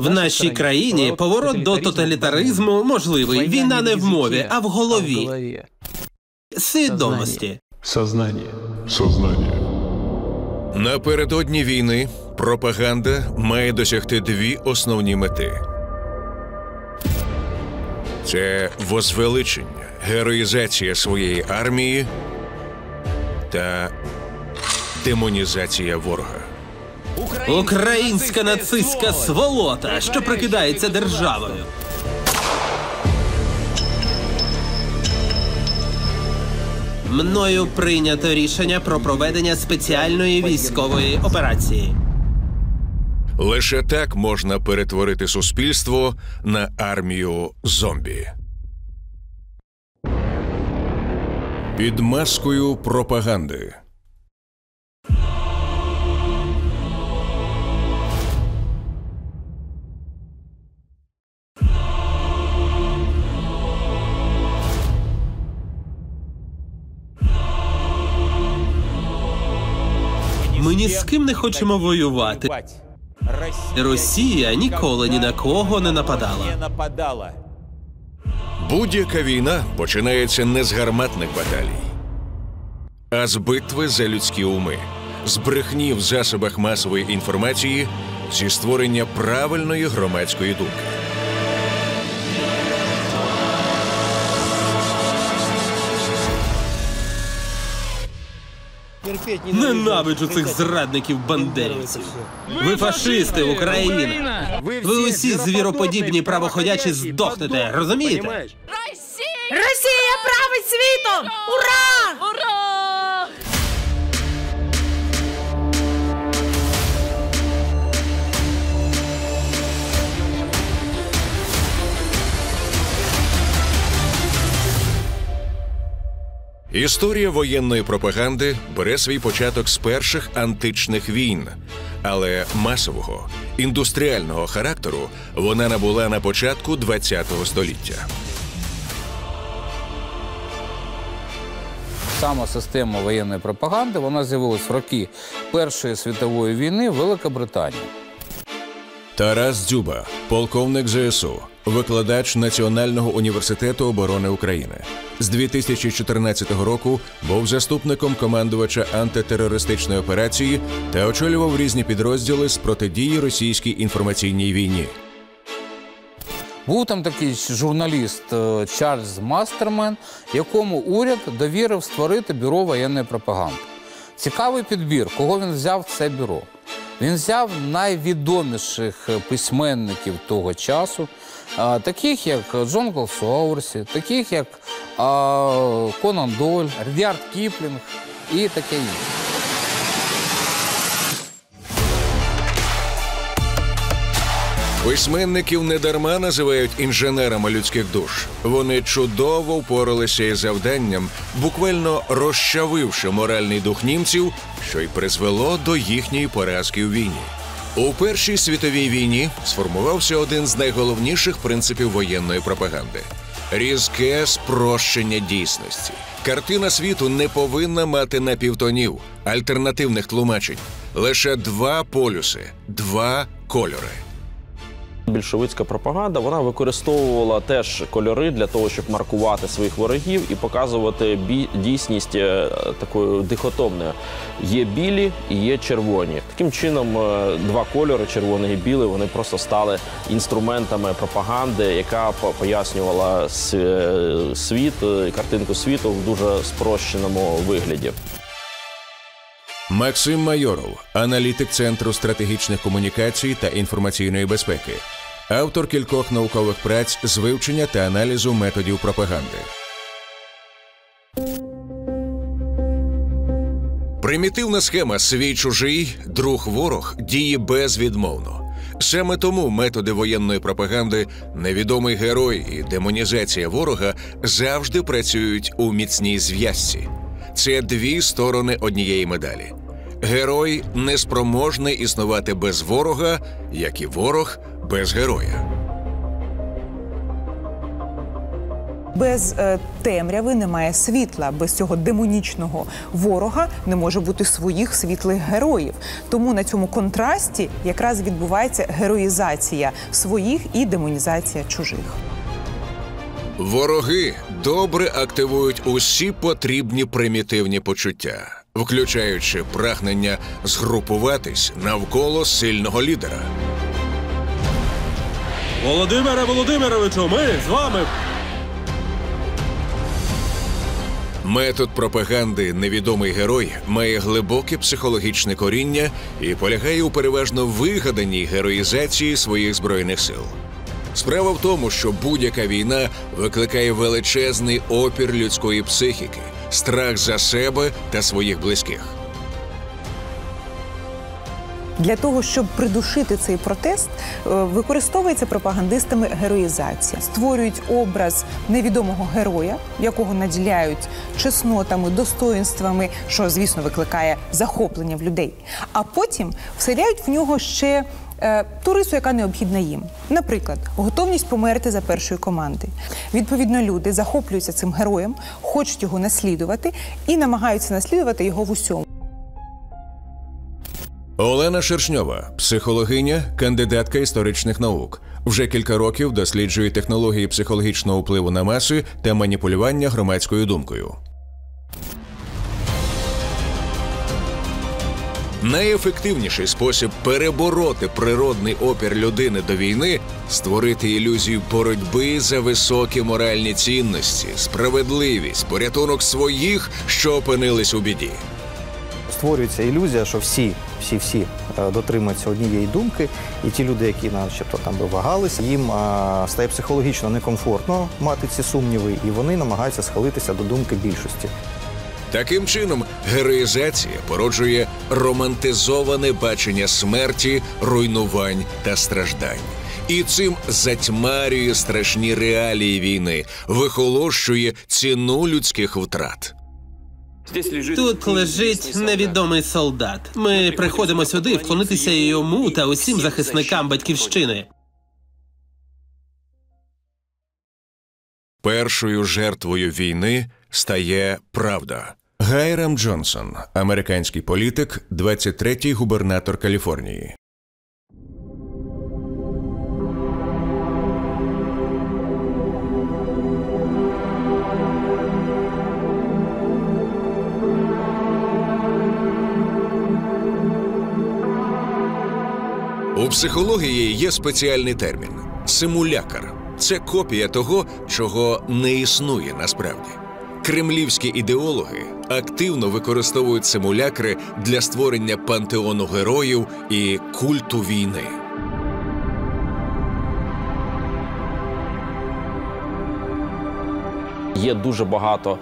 В нашій країні поворот до тоталітаризму можливий. Війна не в мові, а в голові. Свідомості. Сознання. Напередодні війни пропаганда має досягти дві основні мети. Це возвеличення, героїзація своєї армії та демонізація ворога. Українська нацистська сволота, що прикидається державою. Мною прийнято рішення про проведення спеціальної військової операції. Лише так можна перетворити суспільство на армію зомбі. Під маскою пропаганди. Ми ні з ким не хочемо воювати. Росія ніколи ні на кого не нападала. Будь-яка війна починається не з гарматних баталій, а з битви за людські уми, з брехні в засобах масової інформації, зі створення правильної громадської думки. Ненавиджу цих зрадників-бандерівців. Ви фашисти, Україна! Ви усі звіроподібні правоходячі здохнете, розумієте? Росія править світом! Ура! Ура! Історія воєнної пропаганди бере свій початок з перших античних війн. Але масового, індустріального характеру вона набула на початку ХХ століття. Сама система воєнної пропаганди, вона з'явилась в роки Першої світової війни в Великобританії. Тарас Дзюба, полковник ЗСУ, викладач Національного університету оборони України. З 2014 року був заступником командувача антитерористичної операції та очолював різні підрозділи з протидії російській інформаційній війні. Був там такий журналіст Чарльз Мастермен, якому уряд довірив створити бюро воєнної пропаганди. Цікавий підбір, кого він взяв в це бюро. Він взяв найвідоміших письменників того часу, таких як Джонгл Саурсі, таких як Конан Доль, Ріард Кіплінг і таке інше. Письменників недарма називають інженерами людських душ. Вони чудово впоралися із завданням, буквально розчавивши моральний дух німців, що й призвело до їхньої поразки у війні. У Першій світовій війні сформувався один з найголовніших принципів воєнної пропаганди – різке спрощення дійсності. Картина світу не повинна мати напівтонів, альтернативних тлумачень. Лише два полюси, два кольори. Більшовицька пропаганда, вона використовувала теж кольори для того, щоб маркувати своїх ворогів і показувати дійсність такою дихотомною. Є білі і є червоні. Таким чином, два кольори, червоний і білий, вони просто стали інструментами пропаганди, яка пояснювала світ, картинку світу в дуже спрощеному вигляді. Максим Майоров – аналітик Центру стратегічних комунікацій та інформаційної безпеки. Автор кількох наукових праць з вивчення та аналізу методів пропаганди. Примітивна схема «свій-чужий», «друг-ворог» діє безвідмовно. Саме тому методи воєнної пропаганди «невідомий герой» і «демонізація ворога» завжди працюють у міцній зв'язці. Це дві сторони однієї медалі. Герой неспроможний існувати без ворога, як і ворог без героя. Без темряви немає світла, без цього демонічного ворога не може бути своїх світлих героїв. Тому на цьому контрасті якраз відбувається героїзація своїх і демонізація чужих. Вороги добре активують усі потрібні примітивні почуття, включаючи прагнення згрупуватись навколо сильного лідера. Володимире Володимировичу, ми з вами! Метод пропаганди «Невідомий герой» має глибоке психологічне коріння і полягає у переважно вигаданій героїзації своїх збройних сил. Справа в тому, що будь-яка війна викликає величезний опір людської психіки, страх за себе та своїх близьких. Для того, щоб придушити цей протест, використовується пропагандистами героїзація. Створюють образ невідомого героя, якого наділяють чеснотами, достоїнствами, що, звісно, викликає захоплення в людей. А потім вселяють в нього ще ту рису, яка необхідна їм. Наприклад, готовність померти за першої команди. Відповідно, люди захоплюються цим героєм, хочуть його наслідувати і намагаються наслідувати його в усьому. Олена Шершньова – психологиня, кандидатка історичних наук. Вже кілька років досліджує технології психологічного впливу на маси та маніпулювання громадською думкою. Найефективніший спосіб перебороти природний опір людини до війни – створити ілюзію боротьби за високі моральні цінності, справедливість, порятунок своїх, що опинились у біді. Створюється ілюзія, що всі дотримуються однієї думки, і ті люди, які начебто там вагалися, їм стає психологічно некомфортно мати ці сумніви, і вони намагаються схилитися до думки більшості. Таким чином, героїзація породжує романтизоване бачення смерті, руйнувань та страждань. І цим затьмарює страшні реалії війни, вихолощує ціну людських втрат. Тут лежить невідомий солдат. Ми приходимо сюди вклонитися йому та усім захисникам батьківщини. Першою жертвою війни стає правда. Гайрам Джонсон, американський політик, 23-й губернатор Каліфорнії. У психології є спеціальний термін – симулякр. Це копія того, чого не існує насправді. Кремлівські ідеологи активно використовують симулякри для створення пантеону героїв і культу війни. Є дуже багато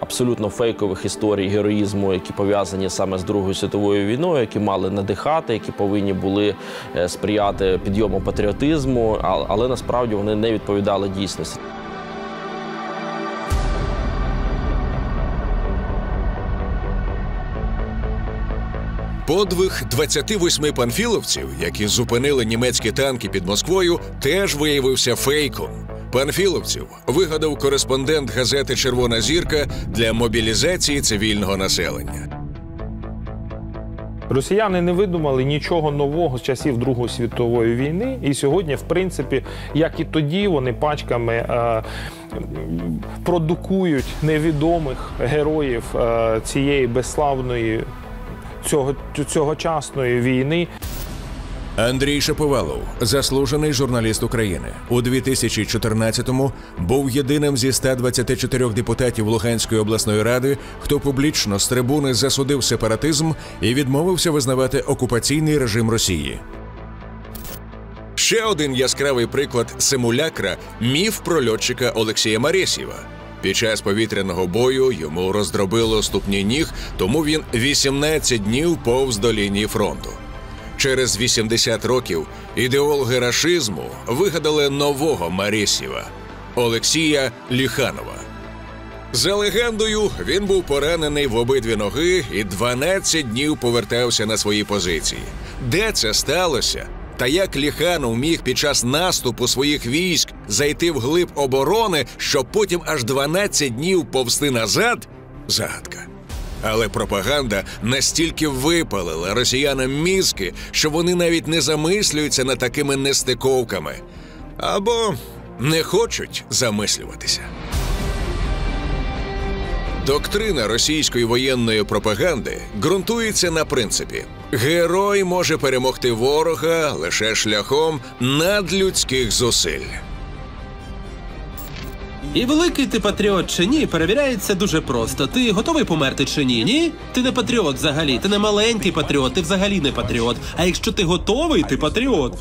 абсолютно фейкових історій героїзму, які пов'язані саме з Другою світовою війною, які мали надихати, які повинні були сприяти підйому патріотизму, але насправді вони не відповідали дійсності. Подвиг 28 панфіловців, які зупинили німецькі танки під Москвою, теж виявився фейком. Панфіловців вигадав кореспондент газети «Червона зірка» для мобілізації цивільного населення. Росіяни не видумали нічого нового з часів Другої світової війни. І сьогодні, в принципі, як і тоді, вони пачками продукують невідомих героїв цієї безславної, цьогочасної війни. Андрій Шаповалов, заслужений журналіст України, у 2014-му був єдиним зі 124 депутатів Луганської обласної ради, хто публічно з трибуни засудив сепаратизм і відмовився визнавати окупаційний режим Росії. Ще один яскравий приклад симулякра – міф про льотчика Олексія Маресьєва. Під час повітряного бою йому роздробило ступні ніг, тому він 18 днів повз до лінії фронту. Через 80 років ідеологи рашизму вигадали нового Маресьєва – Олексія Ліханова. За легендою, він був поранений в обидві ноги і 12 днів повертався на свої позиції. Де це сталося, Та як Ліханов міг під час наступу своїх військ зайти вглиб оборони, щоб потім аж 12 днів повзти назад – загадка. Але пропаганда настільки випалила росіянам мізки, що вони навіть не замислюються над такими нестиковками. Або не хочуть замислюватися. Доктрина російської воєнної пропаганди ґрунтується на принципі «Герой може перемогти ворога лише шляхом надлюдських зусиль». І великий ти патріот чи ні перевіряється дуже просто. Ти готовий померти чи ні? Ні? Ти не патріот взагалі, ти не маленький патріот, ти взагалі не патріот. А якщо ти готовий, ти патріот.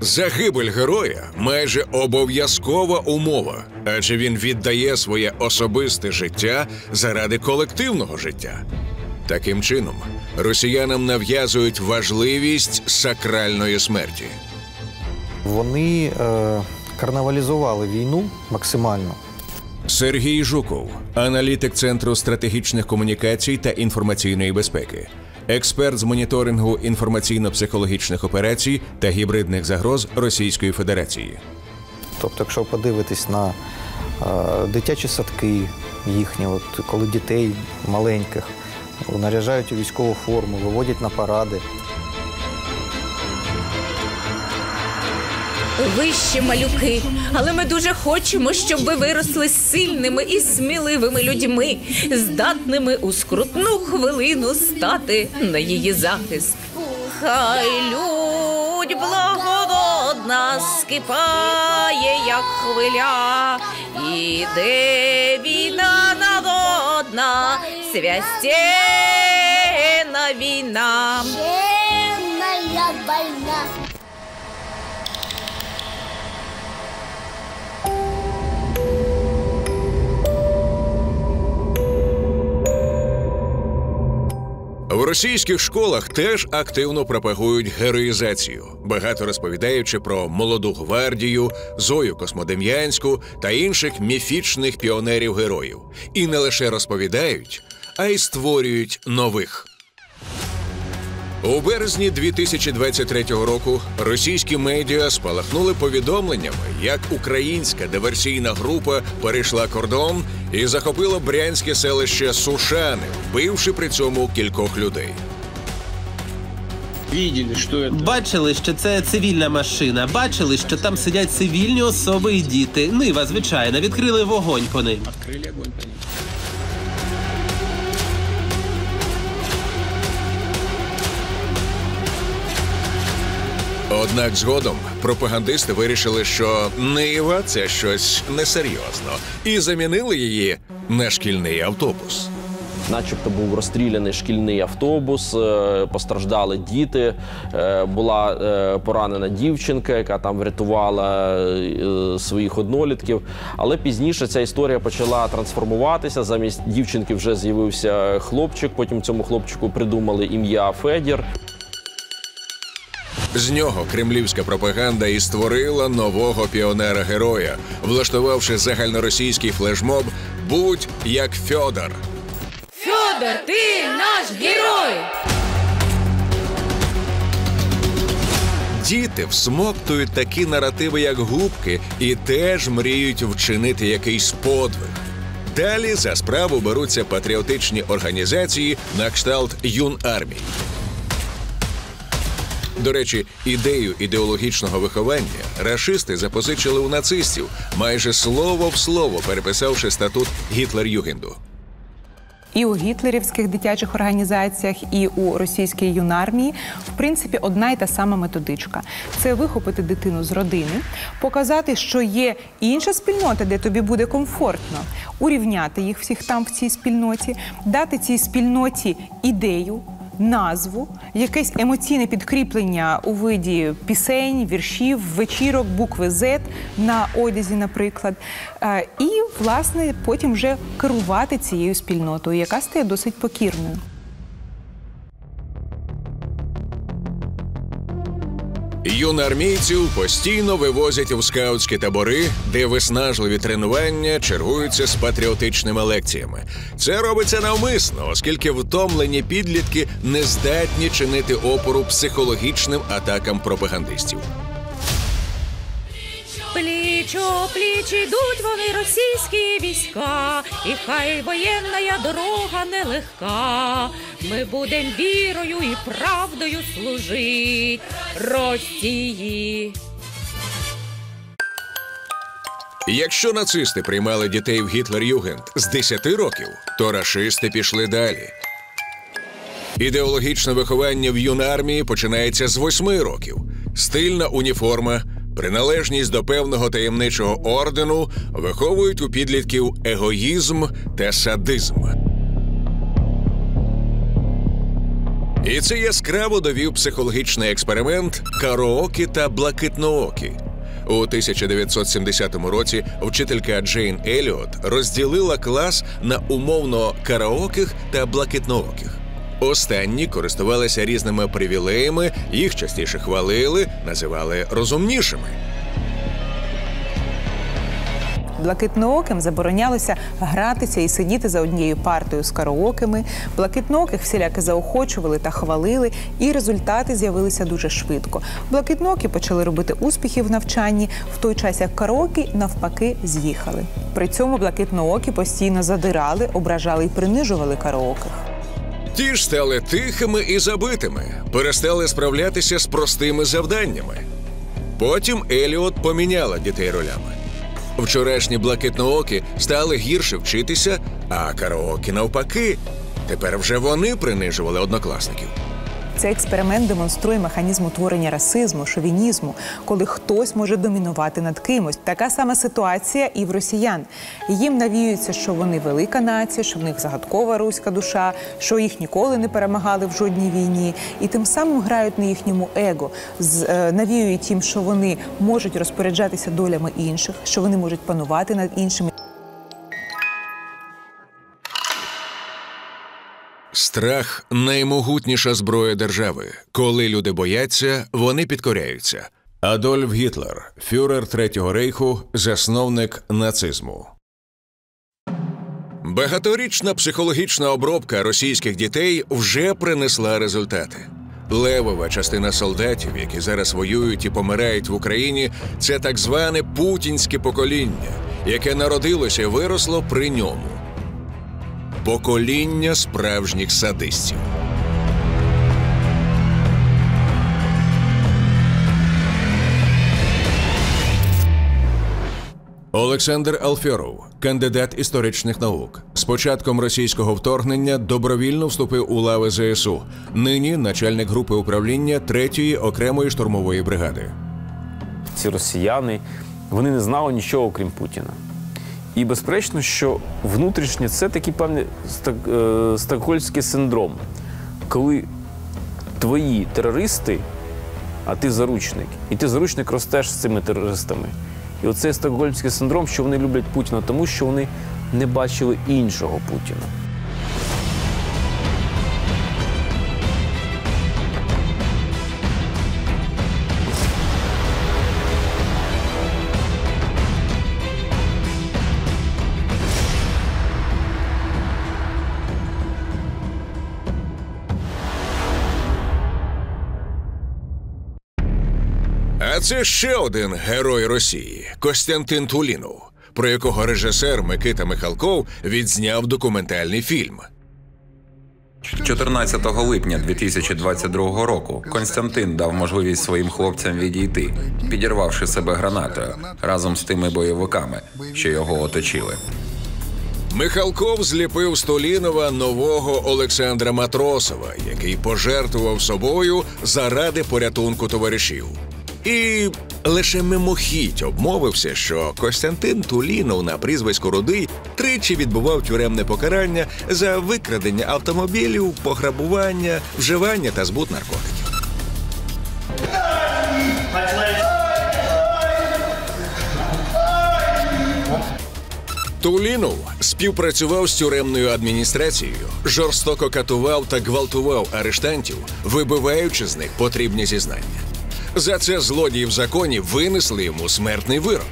Загибель героя – майже обов'язкова умова, адже він віддає своє особисте життя заради колективного життя. Таким чином, росіянам нав'язують важливість сакральної смерті. Вони карнавалізували війну максимально. Сергій Жуков – аналітик Центру стратегічних комунікацій та інформаційної безпеки. Експерт з моніторингу інформаційно-психологічних операцій та гібридних загроз Російської Федерації. Тобто, якщо подивитись на дитячі садки їхні, от, коли дітей маленьких наряжають у військову форму, виводять на паради. Ви ще малюки, але ми дуже хочемо, щоб ви виросли сильними і сміливими людьми, здатними у скрутну хвилину стати на її захист. Хай лють благородна скипає, як хвиля, іде війна народна, священна війна. В російських школах теж активно пропагують героїзацію, багато розповідаючи про Молоду гвардію, Зою Космодем'янську та інших міфічних піонерів-героїв. І не лише розповідають, а й створюють нових. У березні 2023 року російські медіа спалахнули повідомленнями, як українська диверсійна група перейшла кордон і захопила брянське селище Сушани, вбивши при цьому кількох людей. Бачили, що це цивільна машина, бачили, що там сидять цивільні особи і діти. Нива, звичайно, відкрили вогонь по ним. Однак згодом пропагандисти вирішили, що Нива – це щось несерйозно, і замінили її на шкільний автобус. Начебто був розстріляний шкільний автобус, постраждали діти, була поранена дівчинка, яка там врятувала своїх однолітків. Але пізніше ця історія почала трансформуватися, замість дівчинки вже з'явився хлопчик, потім цьому хлопчику придумали ім'я Федір. З нього кремлівська пропаганда і створила нового піонера-героя, влаштувавши загальноросійський флешмоб «Будь як Фьодор». Фьодор, ти наш герой! Діти всмоктують такі наративи, як губки, і теж мріють вчинити якийсь подвиг. Далі за справу беруться патріотичні організації на кшталт «Юнармії». До речі, ідею ідеологічного виховання рашисти запозичили у нацистів, майже слово в слово переписавши статут Гітлер-Югенду. І у гітлерівських дитячих організаціях, і у російській юнармії, в принципі, одна і та сама методичка. Це вихопити дитину з родини, показати, що є інша спільнота, де тобі буде комфортно, урівняти їх всіх там в цій спільноті, дати цій спільноті ідею, назву, якесь емоційне підкріплення у виді пісень, віршів, вечірок, букви «З» на одязі, наприклад. І, власне, потім вже керувати цією спільнотою, яка стає досить покірною. Юноармійців постійно вивозять у скаутські табори, де виснажливі тренування чергуються з патріотичними лекціями. Це робиться навмисно, оскільки втомлені підлітки не здатні чинити опору психологічним атакам пропагандистів. Пліч-о-пліч ідуть вони, російські війська, і хай воєнна дорога нелегка, ми будем вірою і правдою служить Росії. Якщо нацисти приймали дітей в Гітлер-Югенд з 10 років, то рашисти пішли далі. Ідеологічне виховання в юнармії починається з 8 років. Стильна уніформа, приналежність до певного таємничого ордену виховують у підлітків егоїзм та садизм. І це яскраво довів психологічний експеримент «Кароокі та блакитноокі». У 1970 році вчителька Джейн Еліот розділила клас на умовно караоких та блакитнооких. Останні користувалися різними привілеями, їх частіше хвалили, називали розумнішими. Блакитнооким заборонялося гратися і сидіти за однією партою з караокими. Блакитнооких всіляки заохочували та хвалили, і результати з'явилися дуже швидко. Блакитноокі почали робити успіхи в навчанні, в той час як караокі навпаки з'їхали. При цьому блакитноокі постійно задирали, ображали і принижували караоких. Ті ж стали тихими і забитими, перестали справлятися з простими завданнями. Потім Еліот поміняла дітей ролями. Вчорашні блакитноокі стали гірше вчитися, а караокі навпаки. Тепер вже вони принижували однокласників. Цей експеримент демонструє механізм утворення расизму, шовінізму, коли хтось може домінувати над кимось. Така сама ситуація і в росіян. Їм навіюється, що вони велика нація, що в них загадкова руська душа, що їх ніколи не перемагали в жодній війні. І тим самим грають на їхньому его, навіюють їм, що вони можуть розпоряджатися долями інших, що вони можуть панувати над іншими. Страх – наймогутніша зброя держави. Коли люди бояться, вони підкоряються. Адольф Гітлер, фюрер Третього рейху, засновник нацизму. Багаторічна психологічна обробка російських дітей вже принесла результати. Левова частина солдатів, які зараз воюють і помирають в Україні – це так зване путінське покоління, яке народилося і виросло при ньому. Покоління справжніх садистів. Олександр Алфьоров, кандидат історичних наук. З початком російського вторгнення добровільно вступив у лави ЗСУ. Нині начальник групи управління 3-ї окремої штурмової бригади. Ці росіяни, вони не знали нічого, окрім Путіна. І, безперечно, що внутрішнє – це такий певний стокгольмський синдром, коли твої терористи, а ти заручник, і ти заручник ростеш з цими терористами. І оцей стокгольмський синдром, що вони люблять Путіна, тому що вони не бачили іншого Путіна. А це ще один герой Росії – Костянтин Тулінов, про якого режисер Микита Михалков відзняв документальний фільм. 14 липня 2022 року Костянтин дав можливість своїм хлопцям відійти, підірвавши себе гранатою разом з тими бойовиками, що його оточили. Михалков зліпив з Тулінова нового Олександра Матросова, який пожертвував собою заради порятунку товаришів. І лише мимохідь обмовився, що Костянтин Тулінов на прізвисько Рудий тричі відбував тюремне покарання за викрадення автомобілів, пограбування, вживання та збут наркотиків. Тулінов співпрацював з тюремною адміністрацією, жорстоко катував та гвалтував арештантів, вибиваючи з них потрібні зізнання. За це злодії в законі винесли йому смертний вирок.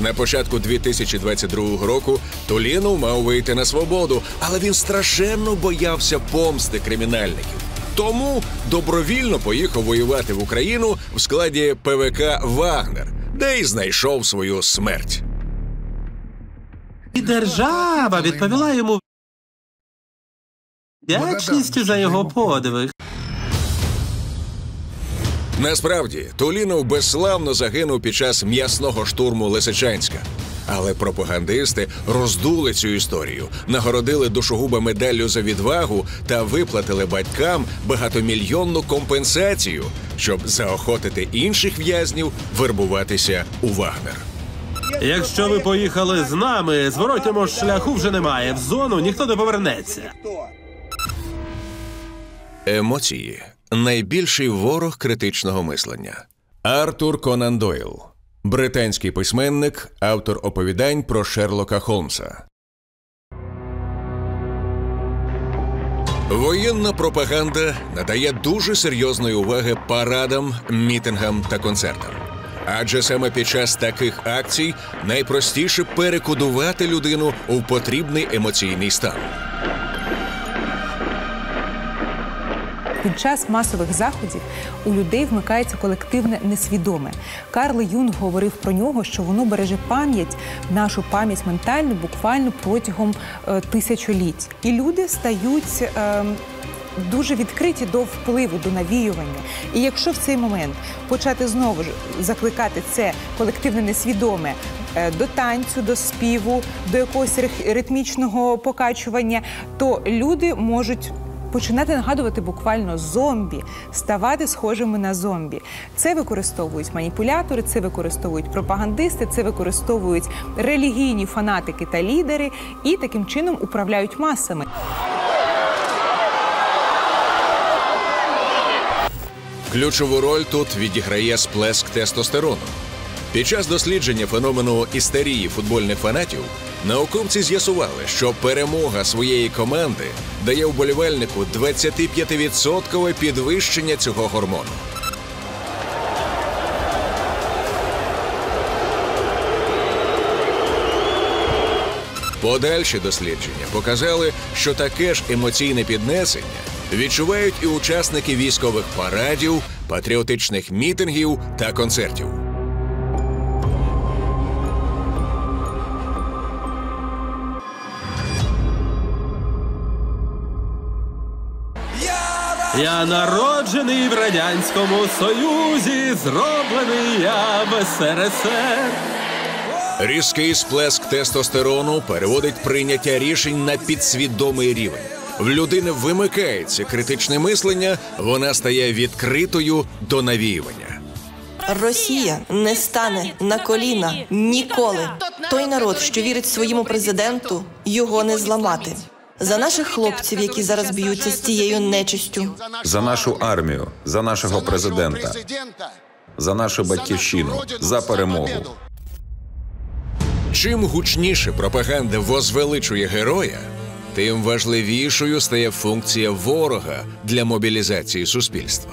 На початку 2022 року Тулінов мав вийти на свободу, але він страшенно боявся помсти кримінальників. Тому добровільно поїхав воювати в Україну в складі ПВК «Вагнер», де й знайшов свою смерть. І держава відповіла йому вдячністю за його подвиг. Насправді, Тулінов безславно загинув під час м'ясного штурму Лисичанська. Але пропагандисти роздули цю історію, нагородили душогуба медаллю за відвагу та виплатили батькам багатомільйонну компенсацію, щоб заохотити інших в'язнів вербуватися у Вагнер. Якщо ви поїхали з нами, зворотнього шляху вже немає, в зону ніхто не повернеться. Емоції – найбільший ворог критичного мислення. Артур Конан Дойл. Британський письменник, автор оповідань про Шерлока Холмса. Воєнна пропаганда надає дуже серйозної уваги парадам, мітингам та концертам. Адже саме під час таких акцій найпростіше перекодувати людину у потрібний емоційний стан. Під час масових заходів у людей вмикається колективне несвідоме. Карл Юнг говорив про нього, що воно береже пам'ять, нашу пам'ять ментальну, буквально протягом тисячоліть. І люди стають дуже відкриті до впливу, до навіювання. І якщо в цей момент почати знову ж закликати це колективне несвідоме до танцю, до співу, до якогось ритмічного покачування, то люди можуть починати нагадувати буквально зомбі, ставати схожими на зомбі. Це використовують маніпулятори, це використовують пропагандисти, це використовують релігійні фанатики та лідери і таким чином управляють масами. Ключову роль тут відіграє сплеск тестостерону. Під час дослідження феномену істерії футбольних фанатів науковці з'ясували, що перемога своєї команди дає вболівальнику 25% підвищення цього гормону. Подальші дослідження показали, що таке ж емоційне піднесення відчувають і учасники військових парадів, патріотичних мітингів та концертів. Я народжений в Радянському Союзі, зроблений я в СРСР. Різкий сплеск тестостерону переводить прийняття рішень на підсвідомий рівень. В людини вимикається критичне мислення, вона стає відкритою до навіювання. Росія не стане на коліна ніколи. Той народ, що вірить своєму президенту, його не зламати. За наших хлопців, які зараз б'ються з цією нечистю. За нашу армію, за нашого президента, за нашу батьківщину, за перемогу. Чим гучніше пропаганда возвеличує героя, тим важливішою стає функція ворога для мобілізації суспільства.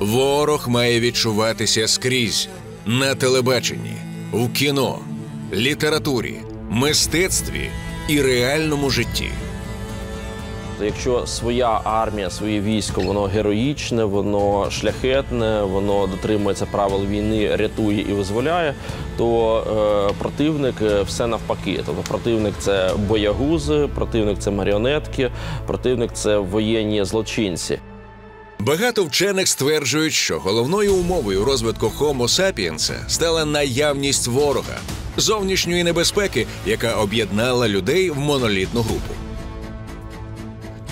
Ворог має відчуватися скрізь – на телебаченні, в кіно, літературі, мистецтві і реальному житті. Якщо своя армія, своє військо, воно героїчне, воно шляхетне, воно дотримується правил війни, рятує і визволяє, то противник все навпаки. Тобто противник – це боягузи, противник – це маріонетки, противник – це воєнні злочинці. Багато вчених стверджують, що головною умовою розвитку Homo sapiens стала наявність ворога, зовнішньої небезпеки, яка об'єднала людей в монолітну групу.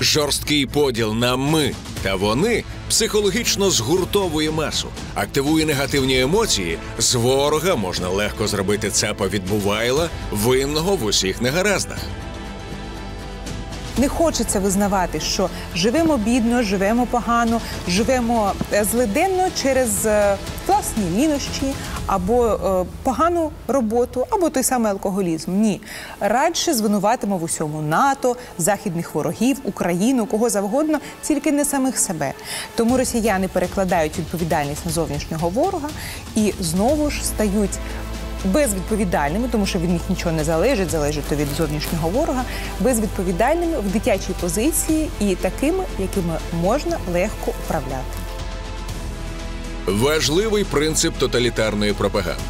Жорсткий поділ на «ми» та «вони» психологічно згуртовує масу, активує негативні емоції, з ворога можна легко зробити цапа відбувайла, винного в усіх негараздах. Не хочеться визнавати, що живемо бідно, живемо погано, живемо злиденно через власні лінощі або погану роботу, або той самий алкоголізм. Ні. Радше звинуватимо в усьому НАТО, західних ворогів, Україну, кого завгодно, тільки не самих себе. Тому росіяни перекладають відповідальність на зовнішнього ворога і знову ж стають безвідповідальними, тому що від них нічого не залежить, залежить то від зовнішнього ворога, безвідповідальними в дитячій позиції і такими, якими можна легко управляти. Важливий принцип тоталітарної пропаганди.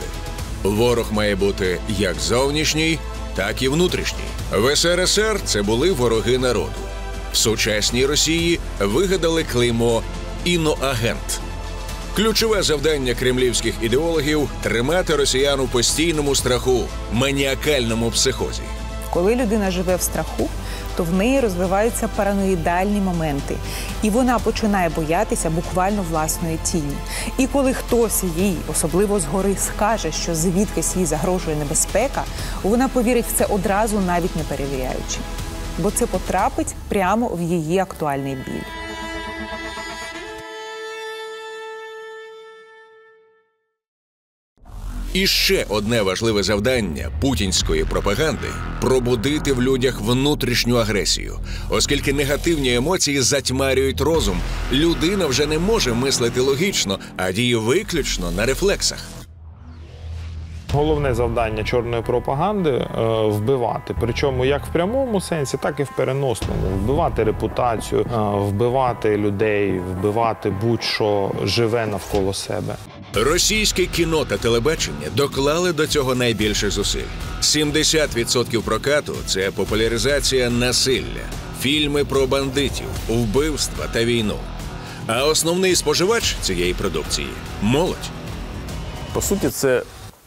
Ворог має бути як зовнішній, так і внутрішній. В СРСР це були вороги народу. В сучасній Росії вигадали клеймо «іноагент». Ключове завдання кремлівських ідеологів – тримати росіян у постійному страху, маніакальному психозі. Коли людина живе в страху, то в неї розвиваються параноїдальні моменти. І вона починає боятися буквально власної тіні. І коли хтось їй, особливо згори, скаже, що звідкись їй загрожує небезпека, вона повірить в це одразу, навіть не перевіряючи. Бо це потрапить прямо в її актуальний біль. І ще одне важливе завдання путінської пропаганди – пробудити в людях внутрішню агресію. Оскільки негативні емоції затьмарюють розум, людина вже не може мислити логічно, а діє виключно на рефлексах. Головне завдання чорної пропаганди – вбивати. Причому як в прямому сенсі, так і в переносному. Вбивати репутацію, вбивати людей, вбивати будь-що живе навколо себе. Російське кіно та телебачення доклали до цього найбільших зусиль. 70% прокату – це популяризація насилля, фільми про бандитів, вбивства та війну. А основний споживач цієї продукції – молодь. По суті, це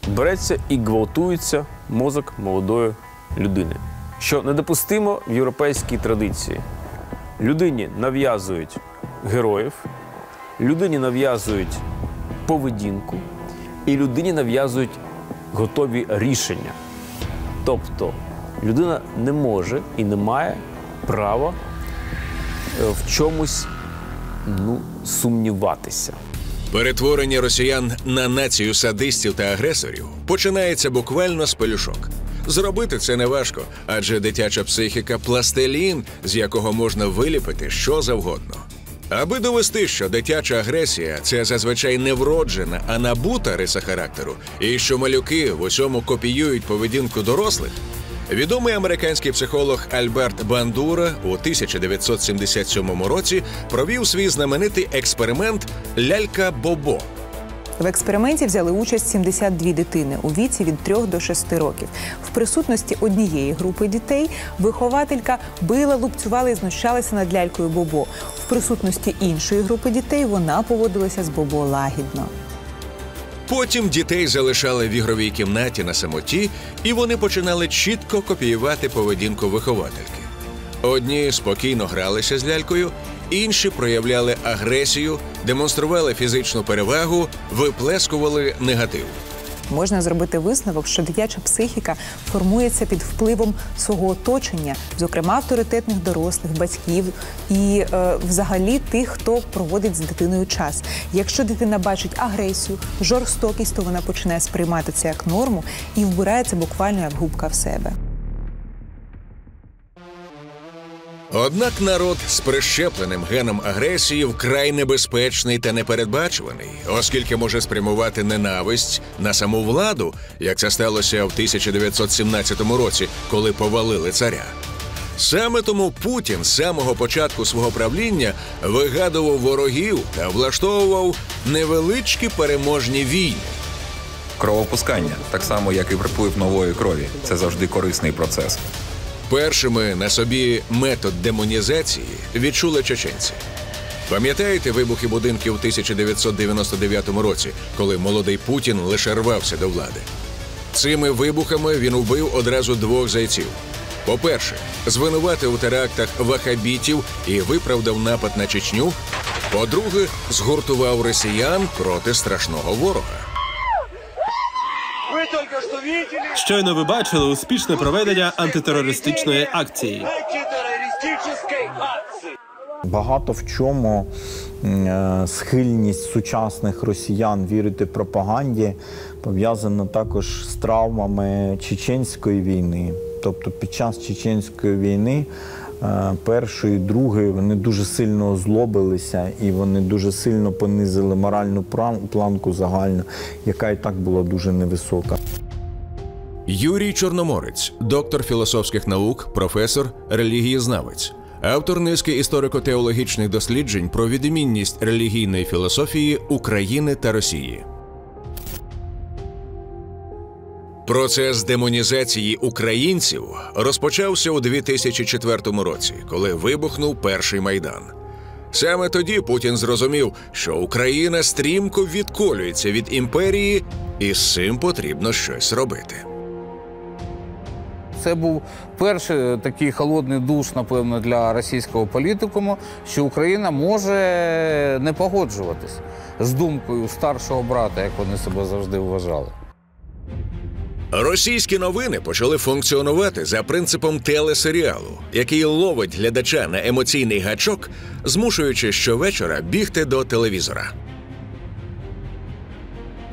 береться і гвалтується мозок молодої людини, що недопустимо в європейській традиції. Людині нав'язують героїв, людині нав'язують поведінку, і людині нав'язують готові рішення. Тобто людина не може і не має права в чомусь, сумніватися. Перетворення росіян на націю садистів та агресорів починається буквально з пелюшок. Зробити це неважко, адже дитяча психіка – пластилін, з якого можна виліпити що завгодно. Аби довести, що дитяча агресія – це зазвичай не вроджена, а набута риса характеру, і що малюки в усьому копіюють поведінку дорослих, відомий американський психолог Альберт Бандура у 1977 році провів свій знаменитий експеримент «Лялька бобо». В експерименті взяли участь 72 дитини у віці від 3 до 6 років. В присутності однієї групи дітей вихователька била, лупцювала і знущалася над лялькою Бобо. В присутності іншої групи дітей вона поводилася з Бобо лагідно. Потім дітей залишали в ігровій кімнаті на самоті, і вони починали чітко копіювати поведінку виховательки. Одні спокійно гралися з лялькою, інші проявляли агресію, демонстрували фізичну перевагу, виплескували негатив. Можна зробити висновок, що дитяча психіка формується під впливом свого оточення, зокрема авторитетних дорослих, батьків і взагалі тих, хто проводить з дитиною час. Якщо дитина бачить агресію, жорстокість, то вона починає сприймати це як норму і вбирає це буквально як губка в себе. Однак народ з прищепленим геном агресії вкрай небезпечний та непередбачуваний, оскільки може спрямувати ненависть на саму владу, як це сталося в 1917 році, коли повалили царя. Саме тому Путін з самого початку свого правління вигадував ворогів та влаштовував невеличкі переможні війни. Крововпускання, так само, як і приплив нової крові, це завжди корисний процес. Першими на собі метод демонізації відчули чеченці. Пам'ятаєте вибухи будинків у 1999 році, коли молодий Путін лише рвався до влади? Цими вибухами він вбив одразу двох зайців. По-перше, звинуватив у терактах вахабітів і виправдав напад на Чечню. По-друге, згуртував росіян проти страшного ворога. Щойно ви бачили успішне проведення антитерористичної акції. Багато в чому схильність сучасних росіян вірити пропаганді пов'язана також з травмами Чеченської війни. Тобто під час Чеченської війни першої, другої вони дуже сильно озлобилися і вони дуже сильно понизили моральну планку загальну, яка і так була дуже невисока. Юрій Чорноморець – доктор філософських наук, професор, релігієзнавець. Автор низки історико-теологічних досліджень про відмінність релігійної філософії України та Росії. Процес демонізації українців розпочався у 2004 році, коли вибухнув перший Майдан. Саме тоді Путін зрозумів, що Україна стрімко відколюється від імперії і з цим потрібно щось робити. Це був перший такий холодний душ, напевно, для російського політикуму, що Україна може не погоджуватись з думкою старшого брата, як вони себе завжди вважали. Російські новини почали функціонувати за принципом телесеріалу, який ловить глядача на емоційний гачок, змушуючи щовечора бігти до телевізора.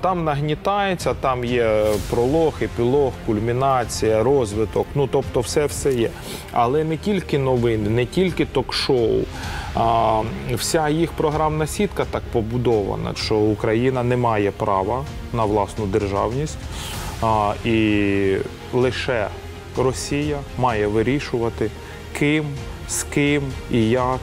Там нагнітається, там є пролог, епілог, кульмінація, розвиток, ну тобто все-все є. Але не тільки новини, не тільки ток-шоу, вся їх програмна сітка так побудована, що Україна не має права на власну державність, і лише Росія має вирішувати, ким, з ким і як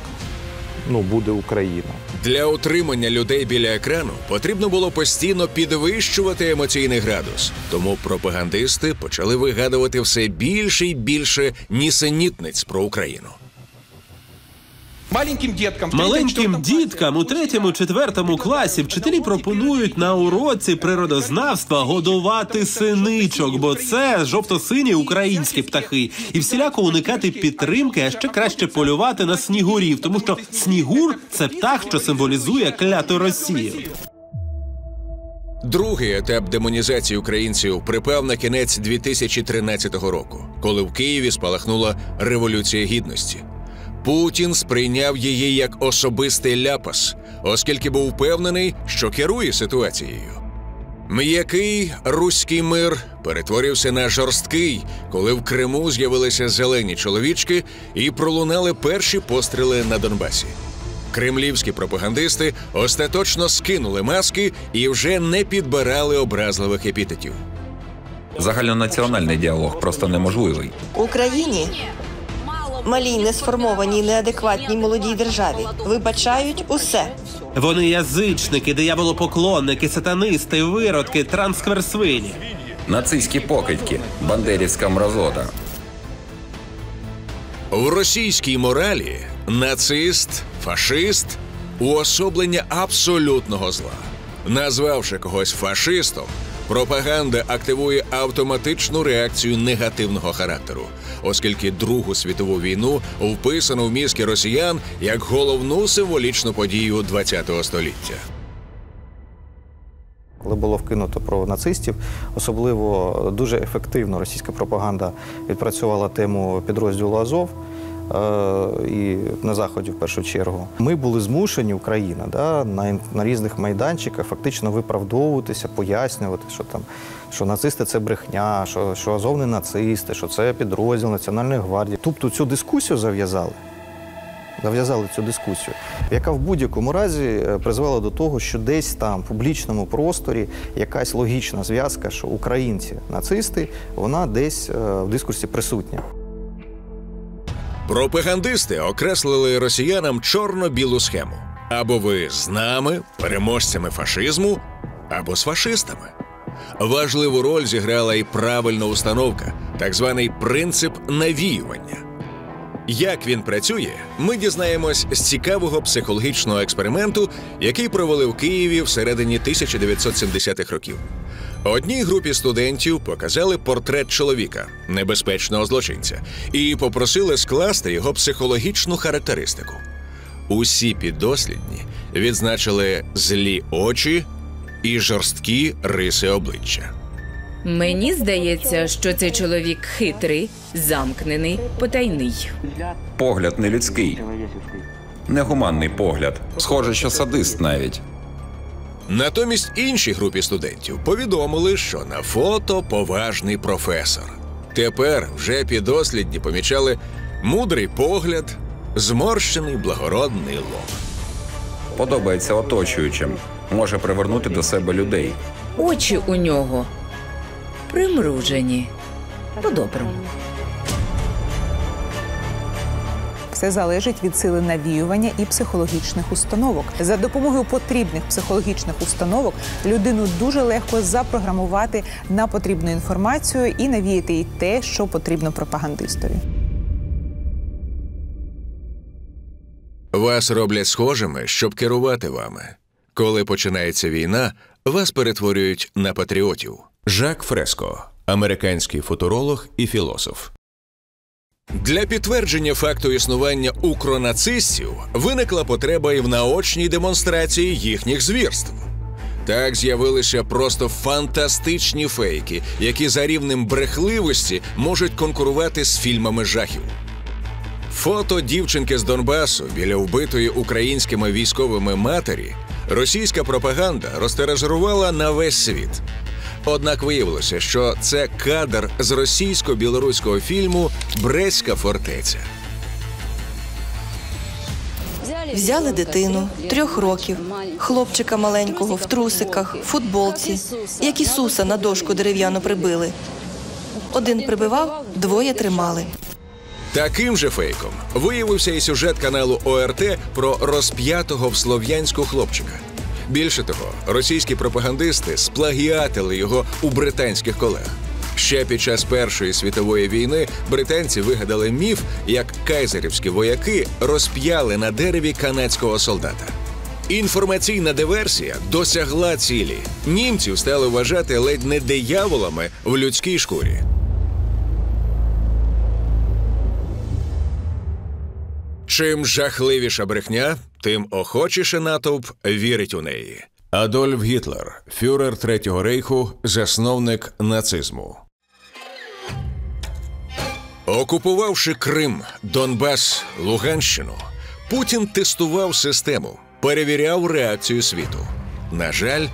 буде Україна. Для утримання людей біля екрану потрібно було постійно підвищувати емоційний градус. Тому пропагандисти почали вигадувати все більше і більше нісенітниць про Україну. Маленьким діткам у 3-4 класі вчителі пропонують на уроці природознавства годувати синичок, бо це жовто-сині українські птахи. І всіляко уникати підтримки, а ще краще полювати на снігурів, тому що снігур – це птах, що символізує кляту Росію. Другий етап демонізації українців припав на кінець 2013 року, коли в Києві спалахнула Революція Гідності. Путін сприйняв її як особистий ляпас, оскільки був впевнений, що керує ситуацією. М'який руський мир перетворився на жорсткий, коли в Криму з'явилися зелені чоловічки і пролунали перші постріли на Донбасі. Кремлівські пропагандисти остаточно скинули маски і вже не підбирали образливих епітетів. Загальнонаціональний діалог просто неможливий. Україні? Малій, несформованій, неадекватній молодій державі. Вибачають усе. Вони язичники, дияволопоклонники, сатанисти, виродки, трансверсвині. Нацистські покидьки, бандерівська мразота. В російській моралі нацист, фашист – уособлення абсолютного зла. Назвавши когось фашистом, пропаганда активує автоматичну реакцію негативного характеру, оскільки Другу світову війну вписано в мізки росіян як головну символічну подію ХХ століття. Коли було вкинуто про нацистів, особливо дуже ефективно російська пропаганда відпрацювала тему підрозділу «Азов», і на Заході в першу чергу. Ми були змушені, Україна, на різних майданчиках фактично виправдовуватися, пояснювати, що нацисти – це брехня, що Азов не нацисти, що це підрозділ Національної гвардії. Тобто цю дискусію зав'язали цю дискусію, яка в будь-якому разі призвела до того, що десь там, в публічному просторі, якась логічна зв'язка, що українці – нацисти, вона десь в дискурсі присутня. Пропагандисти окреслили росіянам чорно-білу схему. Або ви з нами, переможцями фашизму, або з фашистами. Важливу роль зіграла і правильна установка, так званий принцип навіювання. Як він працює, ми дізнаємось з цікавого психологічного експерименту, який провели в Києві всередині 1970-х років. Одній групі студентів показали портрет чоловіка, небезпечного злочинця, і попросили скласти його психологічну характеристику. Усі піддослідні відзначили злі очі і жорсткі риси обличчя. Мені здається, що цей чоловік хитрий, замкнений, потайний. Погляд нелюдський. негуманний погляд. Схоже, що садист навіть. Натомість іншій групі студентів повідомили, що на фото поважний професор. Тепер вже підослідні помічали мудрий погляд, зморщений благородний лоб. Подобається оточуючим. Може привернути до себе людей. Очі у нього примружені. По-доброму. Все залежить від сили навіювання і психологічних установок. За допомогою потрібних психологічних установок людину дуже легко запрограмувати на потрібну інформацію і навіяти їй те, що потрібно пропагандистові. Вас роблять схожими, щоб керувати вами. Коли починається війна, вас перетворюють на патріотів. Жак Фреско, американський футуролог і філософ. Для підтвердження факту існування укронацистів виникла потреба і в наочній демонстрації їхніх звірств. Так з'явилися просто фантастичні фейки, які за рівнем брехливості можуть конкурувати з фільмами жахів. Фото дівчинки з Донбасу біля вбитої українськими військовими матері російська пропаганда розтероризувала на весь світ. Однак виявилося, що це кадр з російсько-білоруського фільму «Брестська фортеця». Взяли дитину 3 років, хлопчика маленького в трусиках, футболці, як Ісуса на дошку дерев'яну прибили. Один прибивав, 2 тримали. Таким же фейком виявився і сюжет каналу ОРТ про розп'ятого в Слов'янську хлопчика. Більше того, російські пропагандисти сплагіатили його у британських колег. Ще під час Першої світової війни британці вигадали міф, як кайзерівські вояки розп'яли на дереві канадського солдата. Інформаційна диверсія досягла цілі. Німців стали вважати ледь не дияволами в людській шкурі. Чим жахливіша брехня, тим охочіше натовп вірить у неї. Адольф Гітлер, фюрер Третього Рейху, засновник нацизму. Окупувавши Крим, Донбас, Луганщину, Путін тестував систему, перевіряв реакцію світу. На жаль,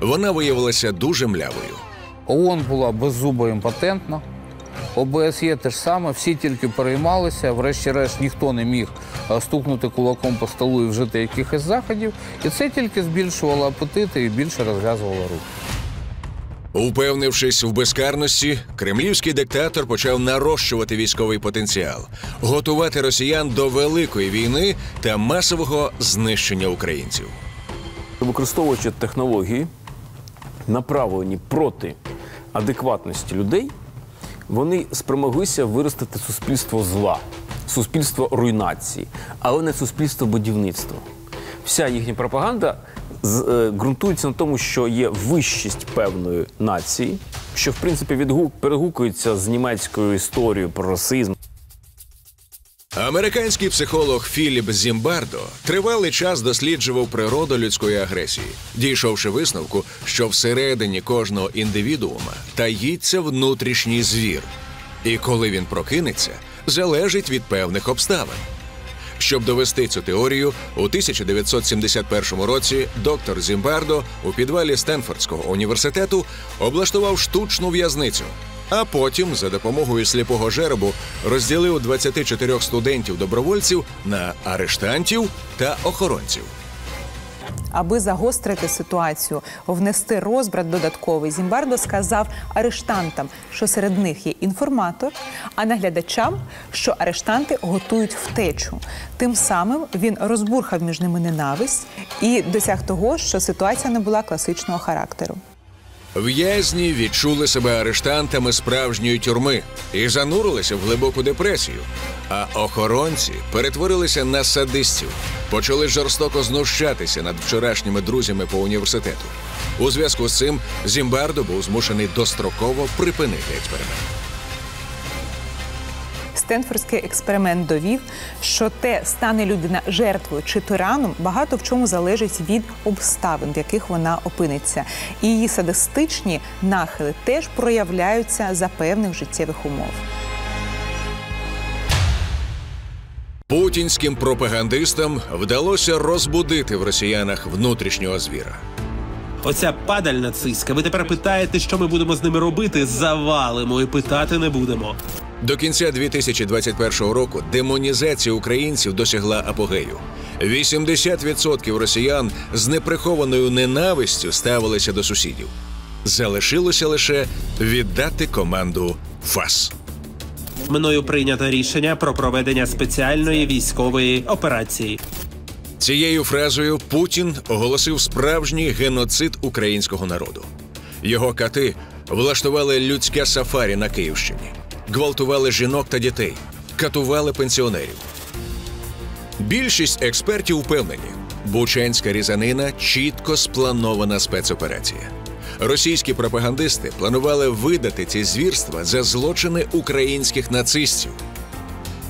вона виявилася дуже млявою. ООН була беззуба імпотентна. ОБСЄ те ж саме, всі тільки переймалися, врешті-решт ніхто не міг стукнути кулаком по столу і вжити якихось заходів. І це тільки збільшувало апетити і більше розв'язувало руки. Упевнившись в безкарності, кремлівський диктатор почав нарощувати військовий потенціал, готувати росіян до великої війни та масового знищення українців. Використовуючи технології, направлені проти адекватності людей, вони спромоглися виростити суспільство зла, суспільство руйнації, але не суспільство будівництва. Вся їхня пропаганда ґрунтується на тому, що є вищість певної нації, що, в принципі, перегукується з німецькою історією про расизм. Американський психолог Філіп Зімбардо тривалий час досліджував природу людської агресії, дійшовши висновку, що всередині кожного індивідуума таїться внутрішній звір. І коли він прокинеться, залежить від певних обставин. Щоб довести цю теорію, у 1971 році доктор Зімбардо у підвалі Стенфордського університету облаштував штучну в'язницю, а потім за допомогою сліпого жеребу розділив 24 студентів-добровольців на арештантів та охоронців. Аби загострити ситуацію, внести розбрат додатковий, Зімбардо сказав арештантам, що серед них є інформатор, а наглядачам, що арештанти готують втечу. Тим самим він розбурхав між ними ненависть і досяг того, що ситуація не була класичного характеру. В'язні відчули себе арештантами справжньої тюрми і занурилися в глибоку депресію. А охоронці перетворилися на садистів, почали жорстоко знущатися над вчорашніми друзями по університету. У зв'язку з цим Зімбардо був змушений достроково припинити експеримент. Стенфордський експеримент довів, що те, стане людина жертвою чи тираном, багато в чому залежить від обставин, в яких вона опиниться. І її садистичні нахили теж проявляються за певних життєвих умов. Путінським пропагандистам вдалося розбудити в росіянах внутрішнього звіра. Оця падаль нацистська, ви тепер питаєте, що ми будемо з ними робити? Завалимо і питати не будемо. До кінця 2021 року демонізація українців досягла апогею. 80% росіян з неприхованою ненавистю ставилися до сусідів. Залишилося лише віддати команду ФАС. Мною прийнято рішення про проведення спеціальної військової операції. Цією фразою Путін оголосив справжній геноцид українського народу. Його кати влаштували людське сафарі на Київщині, гвалтували жінок та дітей, катували пенсіонерів. Більшість експертів впевнені, бучанська різанина – чітко спланована спецоперація. Російські пропагандисти планували видати ці звірства за злочини українських нацистів.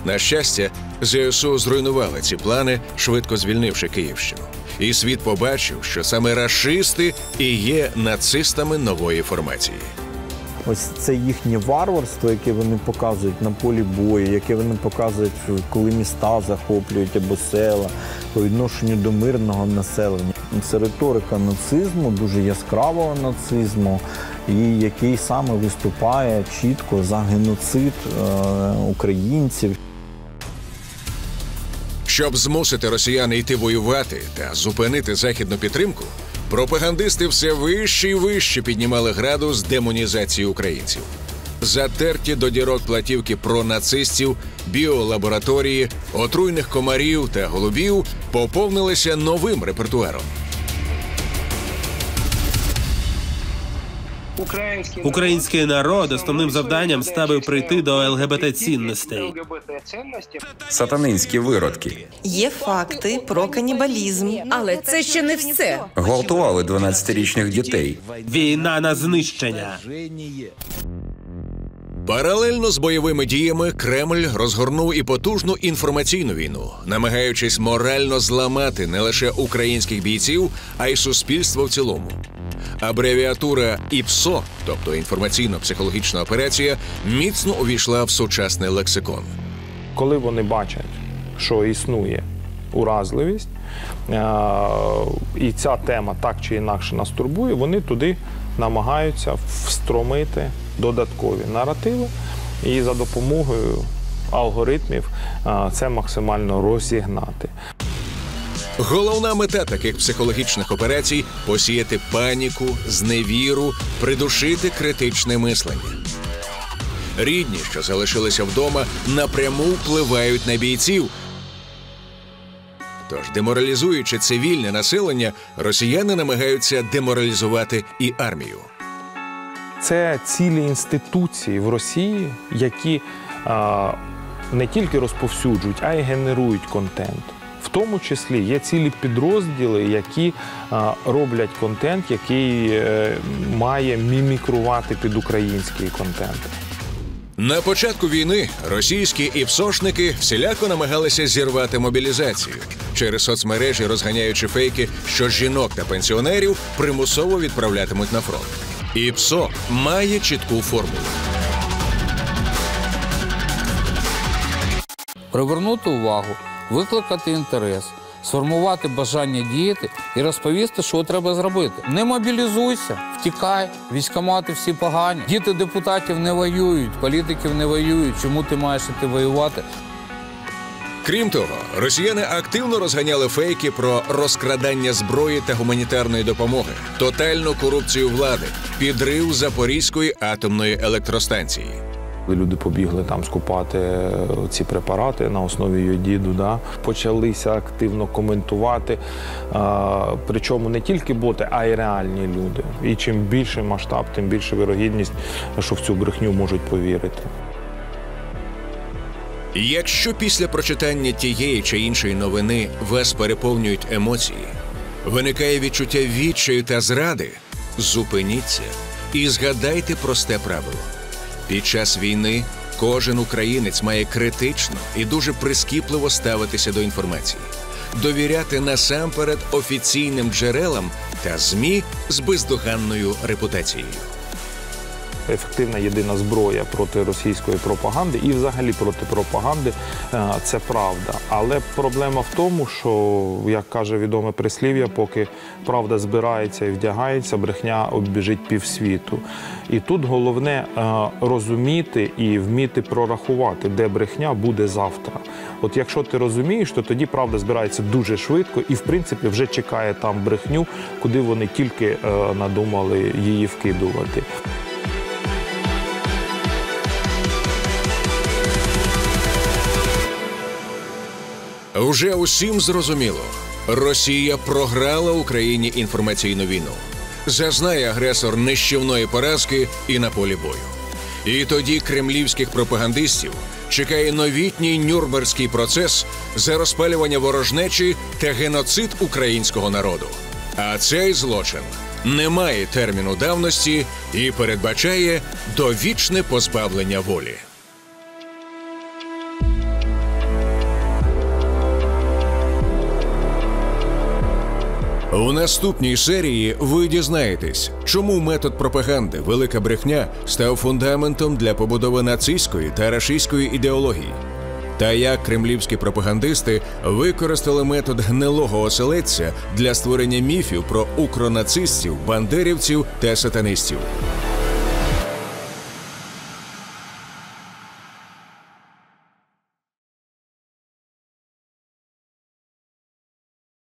На щастя, ЗСУ зруйнували ці плани, швидко звільнивши Київщину. І світ побачив, що саме рашисти і є нацистами нової формації. Ось це їхнє варварство, яке вони показують на полі бою, яке вони показують, коли міста захоплюють або села, по відношенню до мирного населення. Це риторика нацизму, дуже яскравого нацизму, і який саме виступає чітко за геноцид українців. Щоб змусити росіян йти воювати та зупинити західну підтримку, пропагандисти все вище і вище піднімали градус демонізації українців. Затерті до дірок платівки про нацистів, біолабораторії, отруйних комарів та голубів поповнилися новим репертуаром. Український народ основним завданням ставив прийти до ЛГБТ-цінностей. Сатанинські виродки. Є факти про канібалізм. Але це ще не все. Гвалтували 12-річних дітей. Війна на знищення. Паралельно з бойовими діями Кремль розгорнув і потужну інформаційну війну, намагаючись морально зламати не лише українських бійців, а й суспільство в цілому. Абревіатура ІПСО, тобто інформаційно-психологічна операція, міцно увійшла в сучасний лексикон. Коли вони бачать, що існує уразливість, і ця тема так чи інакше нас турбує, вони туди намагаються встромити додаткові наративи, і за допомогою алгоритмів це максимально розігнати. Головна мета таких психологічних операцій – посіяти паніку, зневіру, придушити критичне мислення. Рідні, що залишилися вдома, напряму впливають на бійців. Тож, деморалізуючи цивільне населення, росіяни намагаються деморалізувати і армію. Це цілі інституції в Росії, які не тільки розповсюджують, а й генерують контент. В тому числі є цілі підрозділи, які роблять контент, який має мімікрувати під український контент. На початку війни російські ІПСОшники всіляко намагалися зірвати мобілізацію, через соцмережі розганяючи фейки, що жінок та пенсіонерів примусово відправлятимуть на фронт. ІПСО має чітку формулу. Привернути увагу, викликати інтерес, сформувати бажання діяти і розповісти, що треба зробити. Не мобілізуйся, втікай, військкомати всі погані. Діти депутатів не воюють, політиків не воюють, чому ти маєш іти воювати? Крім того, росіяни активно розганяли фейки про розкрадання зброї та гуманітарної допомоги, тотальну корупцію влади, підрив Запорізької атомної електростанції. Люди побігли там скупати ці препарати на основі йодіду, да? Почалися активно коментувати, причому не тільки боти, а й реальні люди. І чим більший масштаб, тим більша вірогідність, що в цю брехню можуть повірити. Якщо після прочитання тієї чи іншої новини вас переповнюють емоції, виникає відчуття відчаю та зради, зупиніться і згадайте просте правило. Під час війни кожен українець має критично і дуже прискіпливо ставитися до інформації, довіряти насамперед офіційним джерелам та ЗМІ з бездоганною репутацією. ефективна єдина зброя проти російської пропаганди і взагалі проти пропаганди – це правда. Але проблема в тому, що, як каже відоме прислів'я, поки правда збирається і вдягається, брехня оббіжить півсвіту. І тут головне розуміти і вміти прорахувати, де брехня буде завтра. От якщо ти розумієш, то тоді правда збирається дуже швидко і, в принципі, вже чекає там брехню, куди вони тільки надумали її вкидувати. Уже усім зрозуміло. Росія програла Україні інформаційну війну. Зазнає агресор нищівної поразки і на полі бою. І тоді кремлівських пропагандистів чекає новітній Нюрнберзький процес за розпалювання ворожнечі та геноцид українського народу. А цей злочин не має терміну давності і передбачає довічне позбавлення волі. У наступній серії ви дізнаєтесь, чому метод пропаганди «Велика брехня» став фундаментом для побудови нацистської та рашистської ідеології, та як кремлівські пропагандисти використали метод гнилого оселедця для створення міфів про укронацистів, бандерівців та сатанистів.